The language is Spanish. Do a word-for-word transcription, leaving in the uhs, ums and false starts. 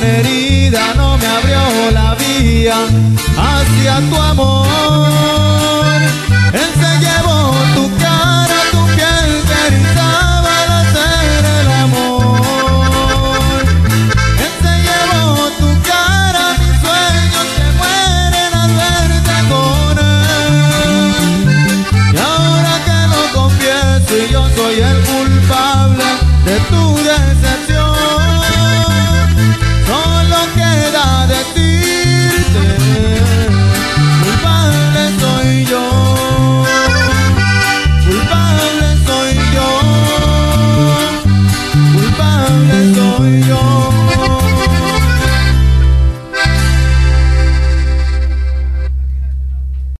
Herida no me abrió la vía hacia tu amor.